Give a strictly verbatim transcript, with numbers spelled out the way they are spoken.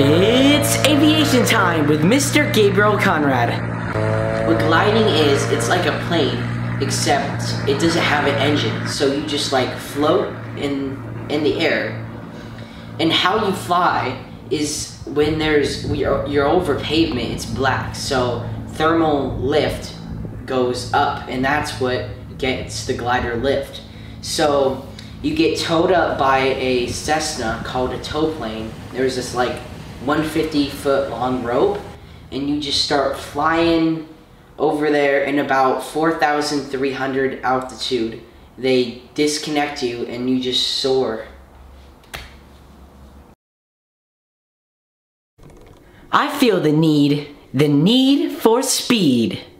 It's aviation time with Mister Gabriel Conrad. What gliding is, it's like a plane, except it doesn't have an engine, so you just like float in in the air. And how you fly is when there's you're, you're over pavement, it's black, so thermal lift goes up, and that's what gets the glider lift. So you get towed up by a Cessna called a tow plane. There's this like one hundred fifty foot long rope, and you just start flying over there. In about four thousand three hundred altitude, they disconnect you and you just soar. I feel the need, the need for speed.